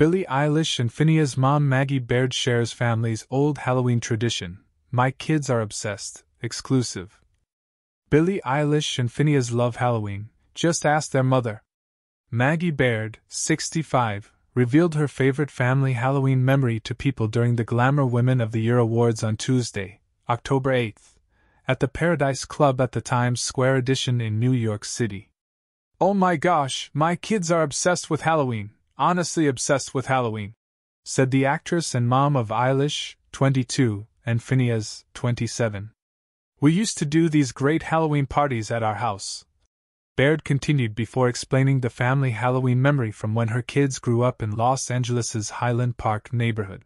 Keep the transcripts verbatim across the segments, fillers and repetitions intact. Billie Eilish and Finneas' mom Maggie Baird shares family's old Halloween tradition. My kids are obsessed. Exclusive. Billie Eilish and Finneas love Halloween. Just ask their mother. Maggie Baird, sixty-five, revealed her favorite family Halloween memory to people during the Glamour Women of the Year Awards on Tuesday, October eighth, at the Paradise Club at the Times Square EDITION in New York City. "Oh my gosh, my kids are obsessed with Halloween. Honestly obsessed with Halloween," said the actress and mom of Eilish, twenty-two, and Finneas, twenty-seven. "We used to do these great Halloween parties at our house," Baird continued before explaining the family Halloween memory from when her kids grew up in Los Angeles' Highland Park neighborhood.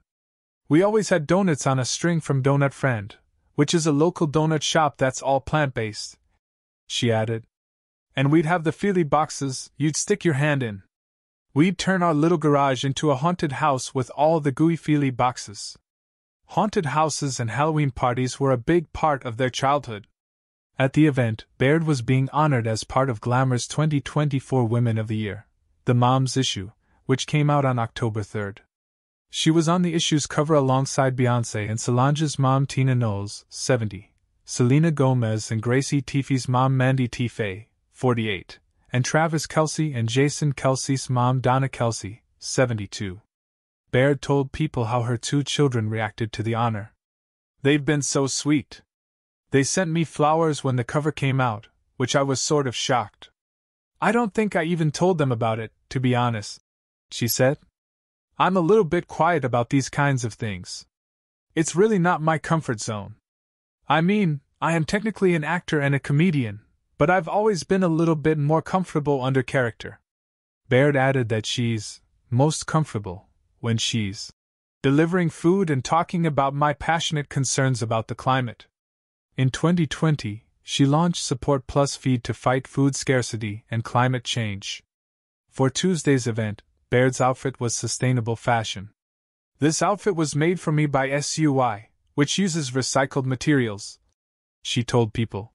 "We always had donuts on a string from Donut Friend, which is a local donut shop that's all plant-based," she added. "And we'd have the feely boxes you'd stick your hand in. We'd turn our little garage into a haunted house with all the gooey feely boxes." Haunted houses and Halloween parties were a big part of their childhood. At the event, Baird was being honored as part of Glamour's twenty twenty-four Women of the Year, The Mom's Issue, which came out on October third. She was on the issue's cover alongside Beyoncé and Solange's mom Tina Knowles, seventy, Selena Gomez and Gracie Teefe's mom Mandy Teefe, forty-eight. And Travis Kelsey and Jason Kelsey's mom Donna Kelsey, seventy-two. Baird told People how her two children reacted to the honor. "They've been so sweet. They sent me flowers when the cover came out, which I was sort of shocked. I don't think I even told them about it, to be honest," she said. "I'm a little bit quiet about these kinds of things. It's really not my comfort zone. I mean, I am technically an actor and a comedian, but I've always been a little bit more comfortable under character." Baird added that she's most comfortable when she's delivering food and talking about my passionate concerns about the climate. In twenty twenty, she launched Support Plus Feed to fight food scarcity and climate change. For Tuesday's event, Baird's outfit was sustainable fashion. "This outfit was made for me by S U I, which uses recycled materials," she told People.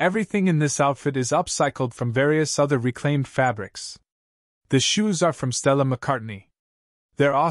"Everything in this outfit is upcycled from various other reclaimed fabrics. The shoes are from Stella McCartney. They're awesome."